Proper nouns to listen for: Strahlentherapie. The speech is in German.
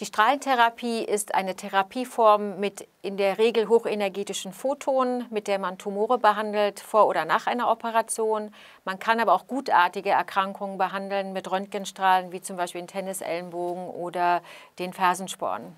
Die Strahlentherapie ist eine Therapieform mit in der Regel hochenergetischen Photonen, mit der man Tumore behandelt, vor oder nach einer Operation. Man kann aber auch gutartige Erkrankungen behandeln mit Röntgenstrahlen, wie zum Beispiel den Tennisellenbogen oder den Fersensporn.